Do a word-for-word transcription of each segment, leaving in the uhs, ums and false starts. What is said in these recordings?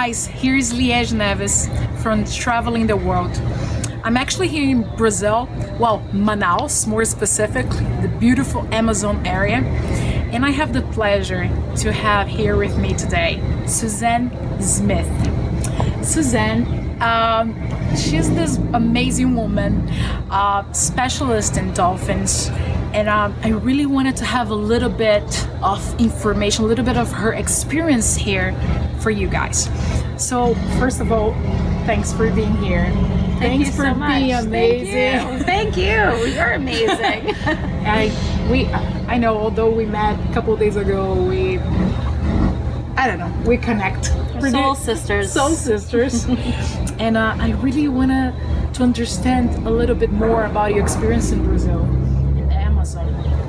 guys, here is Liege Neves from Traveling the World. I'm actually here in Brazil, well, Manaus more specifically, the beautiful Amazon area. And I have the pleasure to have here with me today, Suzanne Smith. Suzanne, um, she's this amazing woman, uh, specialist in dolphins. And um, I really wanted to have a little bit of information, a little bit of her experience here for you guys. So first of all, thanks for being here. Thank thanks you for so much. Being amazing. Thank you. Thank you. You're amazing. I we I know, although we met a couple of days ago, we I don't know, we connect. We're soul sisters. Soul sisters. And uh, I really wanna to understand a little bit more about your experience in Brazil.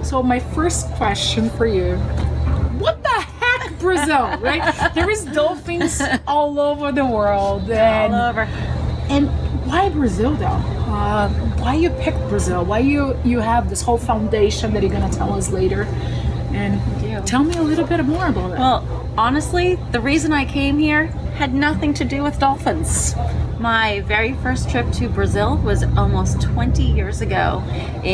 So my first question for you, what the heck Brazil, right? There is dolphins all over the world. And, all over. And why Brazil though? Uh, why you picked Brazil? Why you, you have this whole foundation that you're going to tell us later? And yeah. Tell me a little bit more about it. Well, honestly, the reason I came here had nothing to do with dolphins. My very first trip to Brazil was almost twenty years ago,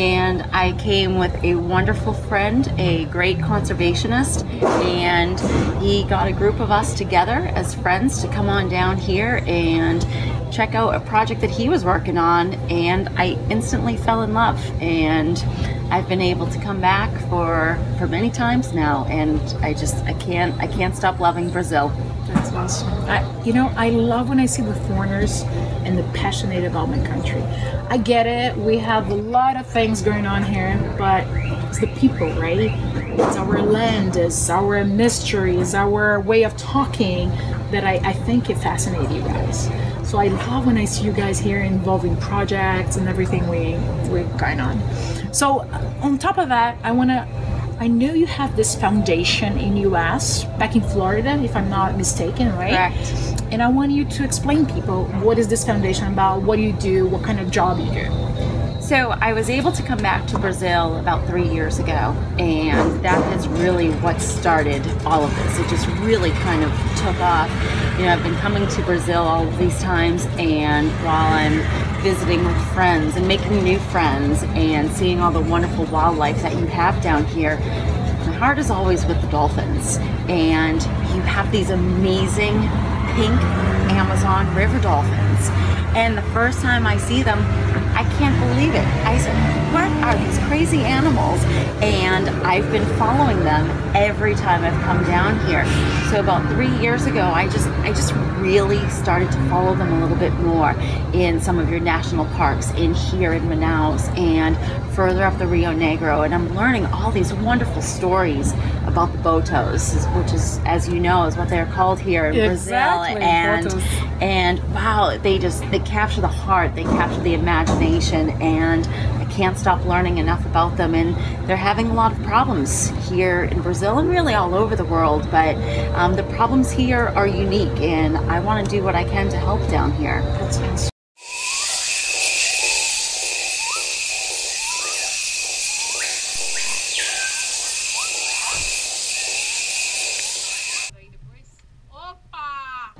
and I came with a wonderful friend, a great conservationist, and he got a group of us together as friends to come on down here and check out a project that he was working on, and I instantly fell in love, and I've been able to come back for for many times now, and I just I can't I can't stop loving Brazil. That's awesome. I, you know, I love when I see the foreigners and the passionate about my country. I get it. We have a lot of things going on here, but it's the people, right? It's our land, it's our mystery, it's our way of talking that I, I think it fascinates you guys. So I love when I see you guys here involving projects and everything we, we're going on. So on top of that, I want to I know you have this foundation in U S, back in Florida, if I'm not mistaken, right? Correct. And I want you to explain people, what is this foundation about, what do you do, what kind of job you do? So I was able to come back to Brazil about three years ago, and that is really what started all of this. It just really kind of took off. You know, I've been coming to Brazil all of these times, and while I'm visiting with friends and making new friends and seeing all the wonderful wildlife that you have down here, my heart is always with the dolphins. And you have these amazing pink Amazon river dolphins. And the first time I see them, I can't believe it. I said, what are these crazy animals? And I've been following them every time I've come down here. So about three years ago, I just I just really started to follow them a little bit more in some of your national parks, in here in Manaus and further up the Rio Negro. And I'm learning all these wonderful stories about the Botos, which is, as you know, is what they're called here in exactly. Brazil. And Botos. And wow, they just they capture the heart, they capture the imagination. And I can't stop learning enough about them, and they're having a lot of problems here in Brazil and really all over the world, but um, the problems here are unique, and I want to do what I can to help down here. That's nice.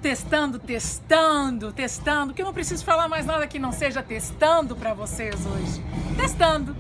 Testando, testando, testando, que eu não preciso falar mais nada que não seja testando para vocês hoje. Testando!